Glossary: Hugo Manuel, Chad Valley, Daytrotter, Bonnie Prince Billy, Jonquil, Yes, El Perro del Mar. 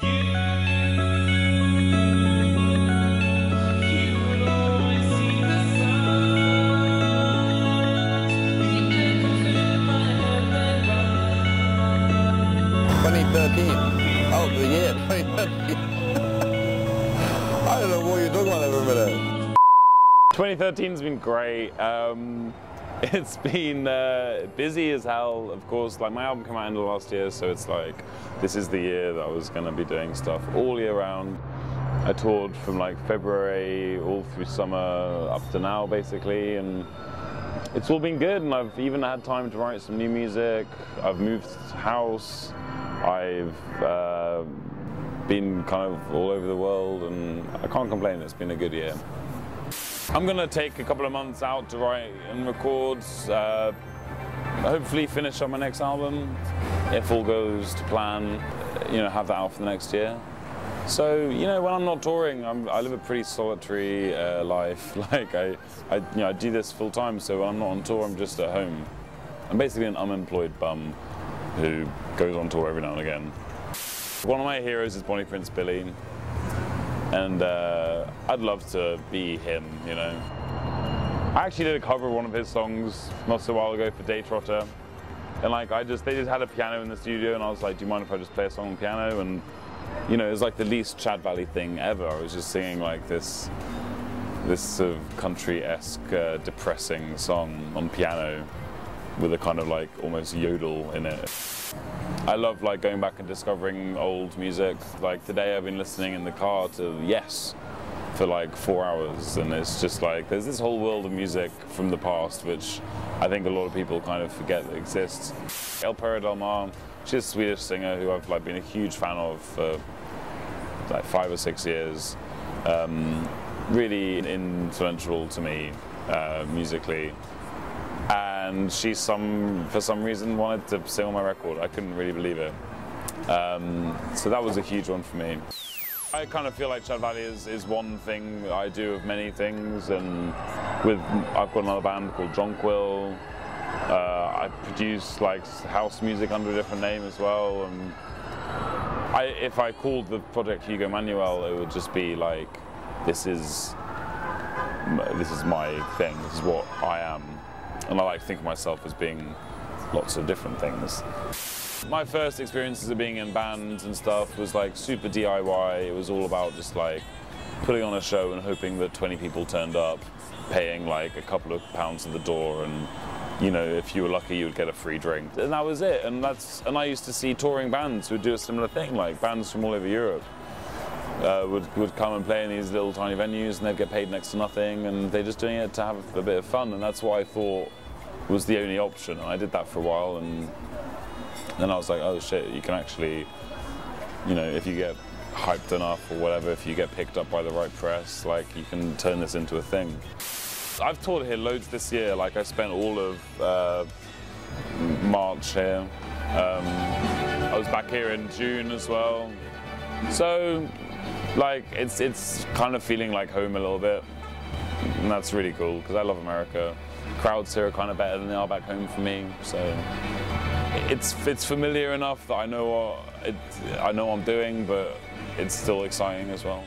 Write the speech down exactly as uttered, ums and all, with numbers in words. twenty thirteen. Oh, the year twenty thirteen. I don't know what you're talking about over there. twenty thirteen's been great. Um, it's been uh, busy as hell, of course. Like, my album came out in the last year, so it's like, this is the year that I was going to be doing stuff all year round. I toured from like February all through summer up to now, basically, and it's all been good. And I've even had time to write some new music. I've moved house. I've uh, been kind of all over the world, and I can't complain. It's been a good year. I'm going to take a couple of months out to write and record, uh, hopefully finish on my next album, if all goes to plan, you know, have that out for the next year. So, you know, when I'm not touring, I'm, I live a pretty solitary uh, life. Like, I, I, you know, I do this full time, so when I'm not on tour, I'm just at home. I'm basically an unemployed bum who goes on tour every now and again. One of my heroes is Bonnie Prince Billy, and uh, I'd love to be him, you know. I actually did a cover of one of his songs not so while ago for Daytrotter, and like I just, they just had a piano in the studio, and I was like, do you mind if I just play a song on the piano? And you know, it was like the least Chad Valley thing ever. I was just singing like this, this sort of country-esque, uh, depressing song on piano, with a kind of like almost yodel in it. I love like going back and discovering old music. Like today I've been listening in the car to Yes for like four hours, and it's just like there's this whole world of music from the past which I think a lot of people kind of forget that exists. El Perro del Mar, she's a Swedish singer who I've like been a huge fan of for like five or six years. Um, really influential to me uh, musically. And she, some, for some reason, wanted to sing on my record. I couldn't really believe it. Um, so that was a huge one for me. I kind of feel like Chad Valley is, is one thing that I do of many things. And with, I've got another band called Jonquil. Uh, I produce like house music under a different name as well. And I, if I called the project Hugo Manuel, it would just be like, this is, this is my thing. This is what I am. And I like to think of myself as being lots of different things. My first experiences of being in bands and stuff was like super D I Y. It was all about just like putting on a show and hoping that twenty people turned up, paying like a couple of pounds at the door, and you know, if you were lucky you would get a free drink. And that was it. And that's, and I used to see touring bands who would do a similar thing, like bands from all over Europe. Uh, would, would come and play in these little tiny venues, and they'd get paid next to nothing, and they're just doing it to have a bit of fun, and that's what I thought was the only option. And I did that for a while, and then I was like, oh shit, you can actually, you know, if you get hyped enough or whatever, if you get picked up by the right press, like, you can turn this into a thing. I've toured here loads this year. Like, I spent all of uh, March here. Um, I was back here in June as well. So, like, it's, it's kind of feeling like home a little bit, and that's really cool, because I love America. Crowds here are kind of better than they are back home for me, so it's, it's familiar enough that I know what it, I know what I'm doing, but it's still exciting as well.